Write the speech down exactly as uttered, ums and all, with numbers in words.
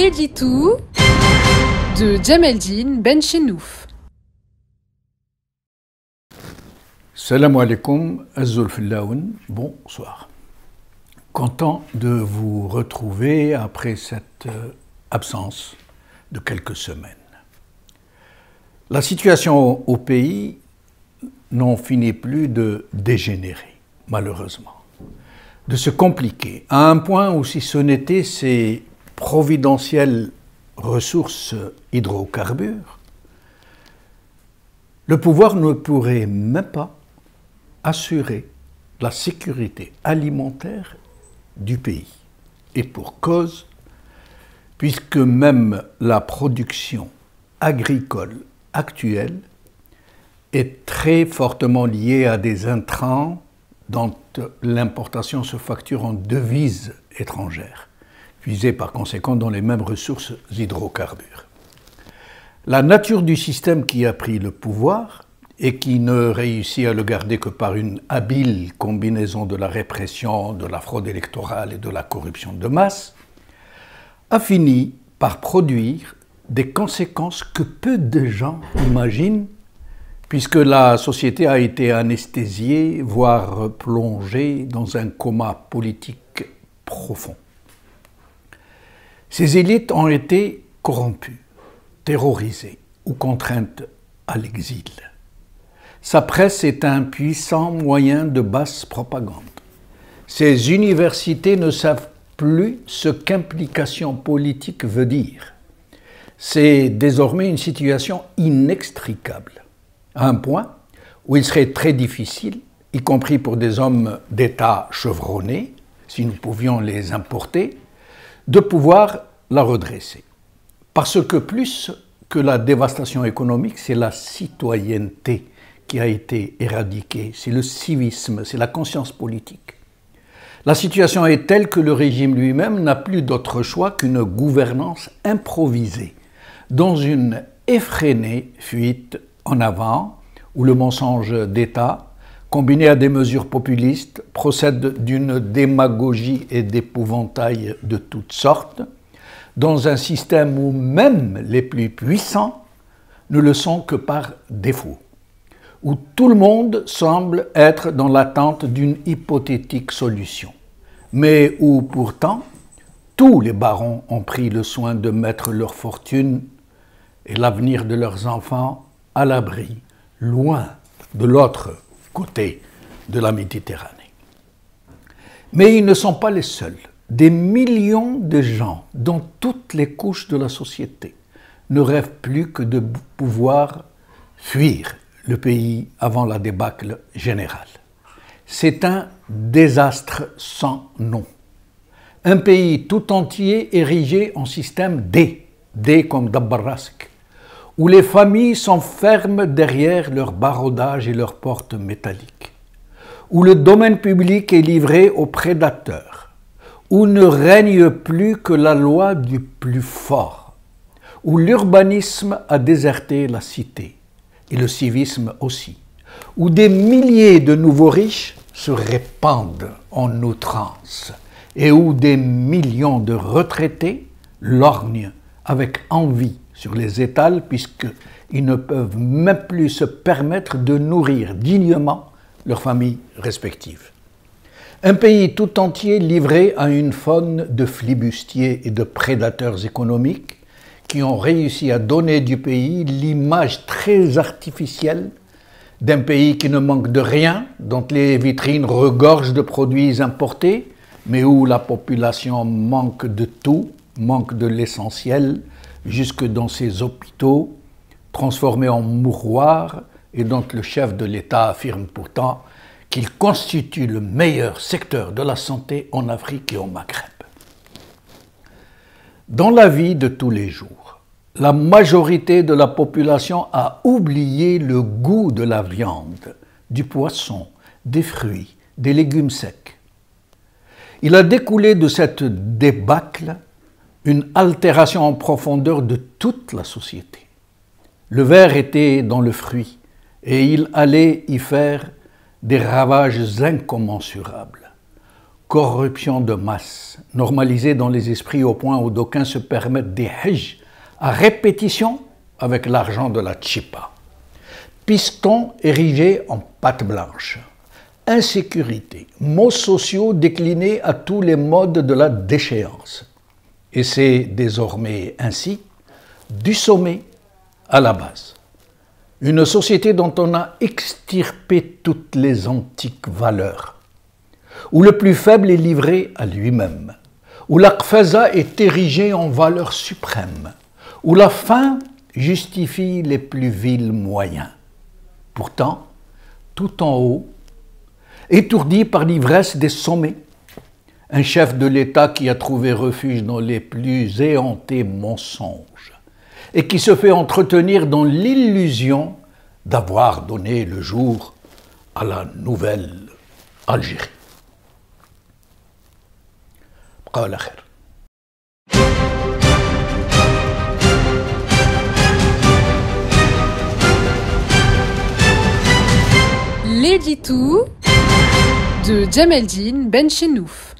L'éditou de Djameldine Ben Chenouf. Salam alaikum, Azul Fillaoun, bonsoir. Content de vous retrouver après cette absence de quelques semaines. La situation au pays n'en finit plus de dégénérer, malheureusement, de se compliquer, à un point où, si ce n'était ces providentielles ressources hydrocarbures, le pouvoir ne pourrait même pas assurer la sécurité alimentaire du pays. Et pour cause, puisque même la production agricole actuelle est très fortement liée à des intrants dont l'importation se facture en devises étrangères, puisées par conséquent dans les mêmes ressources hydrocarbures. La nature du système qui a pris le pouvoir et qui ne réussit à le garder que par une habile combinaison de la répression, de la fraude électorale et de la corruption de masse, a fini par produire des conséquences que peu de gens imaginent, puisque la société a été anesthésiée, voire plongée dans un coma politique profond. Ces élites ont été corrompues, terrorisées ou contraintes à l'exil. Sa presse est un puissant moyen de basse propagande. Ces universités ne savent plus ce qu'implication politique veut dire. C'est désormais une situation inextricable, à un point où il serait très difficile, y compris pour des hommes d'État chevronnés, si nous pouvions les importer, de pouvoir la redresser. Parce que plus que la dévastation économique, c'est la citoyenneté qui a été éradiquée, c'est le civisme, c'est la conscience politique. La situation est telle que le régime lui-même n'a plus d'autre choix qu'une gouvernance improvisée, dans une effrénée fuite en avant, où le mensonge d'État, combiné à des mesures populistes, procède d'une démagogie et d'épouvantail de toutes sortes, dans un système où même les plus puissants ne le sont que par défaut, où tout le monde semble être dans l'attente d'une hypothétique solution, mais où pourtant tous les barons ont pris le soin de mettre leur fortune et l'avenir de leurs enfants à l'abri, loin de l'autre côté de la Méditerranée. Mais ils ne sont pas les seuls. Des millions de gens, dans toutes les couches de la société, ne rêvent plus que de pouvoir fuir le pays avant la débâcle générale. C'est un désastre sans nom. Un pays tout entier érigé en système D, D comme Dabarrask, où les familles s'enferment derrière leurs barodages et leurs portes métalliques, où le domaine public est livré aux prédateurs, où ne règne plus que la loi du plus fort, où l'urbanisme a déserté la cité, et le civisme aussi, où des milliers de nouveaux riches se répandent en outrance et où des millions de retraités lorgnent avec envie sur les étals puisqu'ils ne peuvent même plus se permettre de nourrir dignement leurs familles respectives. Un pays tout entier livré à une faune de flibustiers et de prédateurs économiques qui ont réussi à donner du pays l'image très artificielle d'un pays qui ne manque de rien, dont les vitrines regorgent de produits importés, mais où la population manque de tout, manque de l'essentiel, jusque dans ses hôpitaux, transformés en mouroirs, et dont le chef de l'État affirme pourtant qu'il constitue le meilleur secteur de la santé en Afrique et au Maghreb. Dans la vie de tous les jours, la majorité de la population a oublié le goût de la viande, du poisson, des fruits, des légumes secs. Il a découlé de cette débâcle une altération en profondeur de toute la société. Le ver était dans le fruit et il allait y faire des ravages incommensurables. corruption de masse, normalisée dans les esprits au point où d'aucuns se permettent des hajj à répétition avec l'argent de la tchipa. Pistons érigés en pâte blanche, insécurité, mots sociaux déclinés à tous les modes de la déchéance. Et c'est désormais ainsi, du sommet à la base. Une société dont on a extirpé toutes les antiques valeurs, où le plus faible est livré à lui-même, où la qfaza est érigée en valeur suprême, où la faim justifie les plus vils moyens. Pourtant, tout en haut, étourdi par l'ivresse des sommets, un chef de l'État qui a trouvé refuge dans les plus éhontés mensonges et qui se fait entretenir dans l'illusion d'avoir donné le jour à la nouvelle Algérie. بقاو على خير. L'édito de Djameldine Ben Chenouf.